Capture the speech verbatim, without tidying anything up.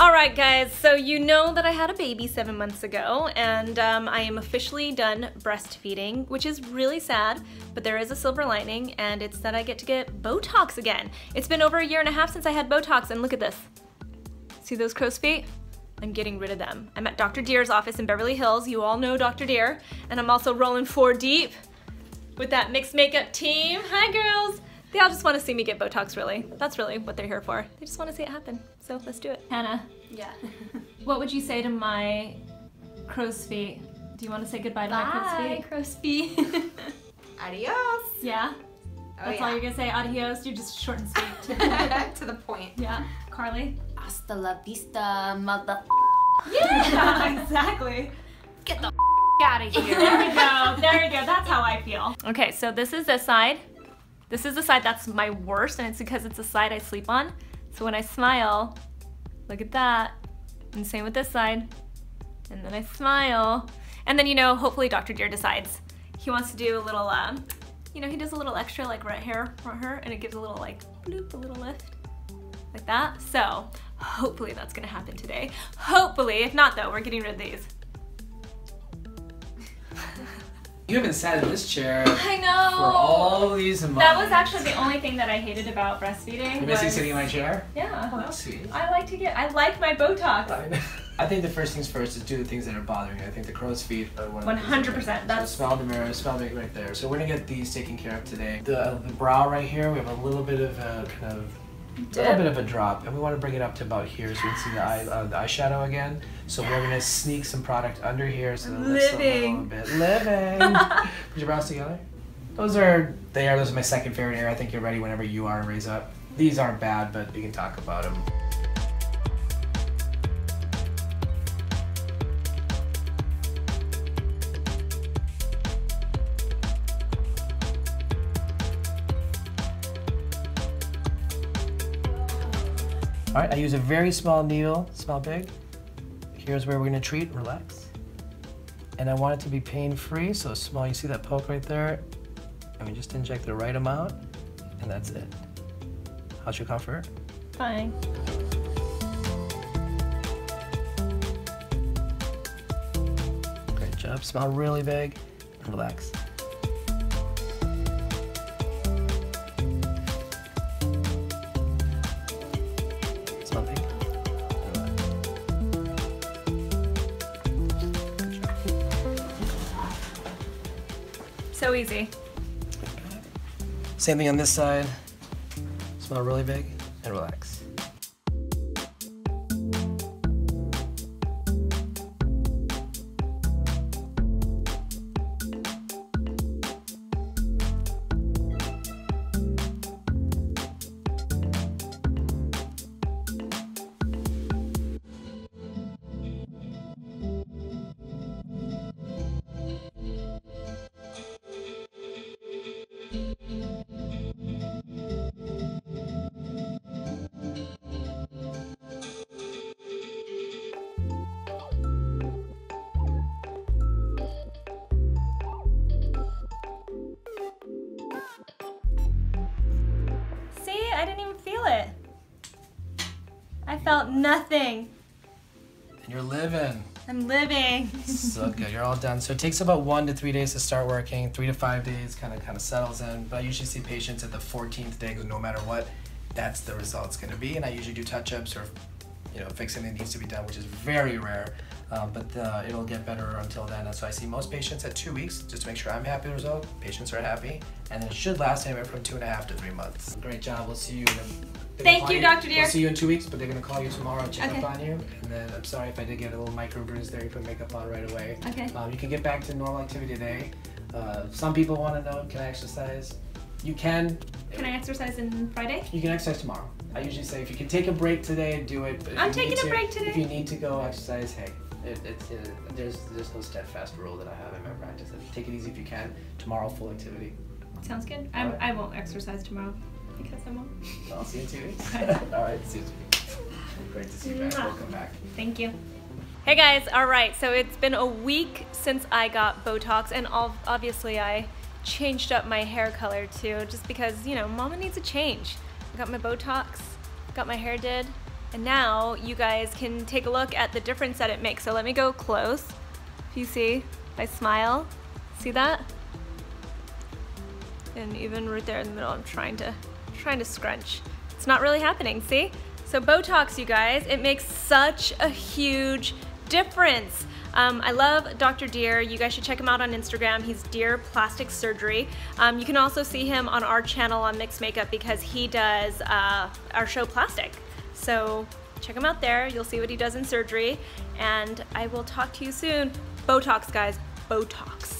Alright guys, so you know that I had a baby seven months ago and um, I am officially done breastfeeding, which is really sad, but there is a silver lining and it's that I get to get Botox again. It's been over a year and a half since I had Botox and look at this. See those crow's feet? I'm getting rid of them. I'm at Doctor Dhir's office in Beverly Hills. You all know Doctor Dhir, and I'm also rolling four deep with that Mixed Makeup team. Hi girls! They all just want to see me get Botox, really. That's really what they're here for. They just want to see it happen. So let's do it. Hannah. Yeah. What would you say to my crow's feet? Do you want to say goodbye to Bye, my crow's feet? crow's feet. Adios. Yeah? Oh, That's yeah. all you're going to say? Adios? You're just short and sweet. To the point. Yeah. Carly? Hasta la vista, mother. Yeah! Exactly. Get the out of here. There we go. There we go. That's how I feel. Okay, so this is this side. This is the side that's my worst, and it's because it's the side I sleep on. So when I smile, look at that. And same with this side. And then I smile. And then, you know, hopefully Doctor Dhir decides. He wants to do a little, uh, you know, he does a little extra like right here, right here, and it gives a little like, bloop, a little lift. Like that. So hopefully that's gonna happen today. Hopefully, if not though, we're getting rid of these. You haven't sat in this chair I know. for all these months. That was actually the only thing that I hated about breastfeeding. You're basically was... sitting in my chair? Yeah. Oh, that's sweet. I like to get, I like my Botox. I, mean, I think the first things first is do the things that are bothering you. I think the crow's feet are one of the things. one hundred percent. That's... So smell in the mirror, smell it right there. So we're gonna get these taken care of today. The, uh, the brow right here, we have a little bit of a kind of Dip. a little bit of a drop, and we want to bring it up to about here so you can see the, eye, uh, the eyeshadow again. So we're going to sneak some product under here so that lifts up a little bit. Living! Put your brows together. Those are, they are, those are my second favorite area. I think you're ready whenever you are to raise up. These aren't bad, but we can talk about them. All right, I use a very small needle, small big. Here's where we're gonna treat, relax. And I want it to be pain-free, so small, you see that poke right there? And we just inject the right amount, and that's it. How's your comfort? Fine. Great job, smile really big, relax. So easy. Same thing on this side. Smile really big and relax. I didn't even feel it. I felt nothing. And you're living. I'm living. So good, you're all done. So it takes about one to three days to start working, three to five days kind of kind of settles in, but I usually see patients at the fourteenth day because no matter what, that's the result's gonna be, and I usually do touch-ups or you know, fix anything that needs to be done, which is very rare, um, but the, it'll get better until then. And so I see most patients at two weeks just to make sure I'm happy with the result, patients are happy, and it should last anywhere from two and a half to three months. Great job, we'll see you. In, Thank you, Doctor Dhir. We'll see you in two weeks, but they're gonna call you tomorrow and check okay. up on you. And then I'm sorry if I did get a little micro bruise there, you put makeup on right away. Okay. Um, you can get back to normal activity today. Uh, some people wanna know, can I exercise? You can. Can I exercise on Friday? You can exercise tomorrow. I usually say if you can take a break today and do it. But I'm taking to, a break today. If you need to go exercise, hey, it, it, it, there's there's no steadfast rule that I have in my practice. Take it easy if you can. Tomorrow, full activity. Sounds good. I'm, right. I won't exercise tomorrow because I won't. I'll see you in two weeks. All right, see you in two weeks. Great to see you back. Welcome back. Thank you. Hey guys, all right, so it's been a week since I got Botox, and obviously I changed up my hair color too, just because, you know, mama needs a change. I got my Botox, got my hair did, And now you guys can take a look at the difference that it makes. So let me go close. If you see, I smile. See that? And even right there in the middle, I'm trying to, trying to scrunch. It's not really happening, see? So Botox, you guys, it makes such a huge difference. Um, I love Doctor Dhir. You guys should check him out on Instagram. He's Dhir Plastic Surgery. Um, you can also see him on our channel on Mixed Makeup because he does uh, our show Plastic. So check him out there. You'll see what he does in surgery. And I will talk to you soon. Botox, guys. Botox.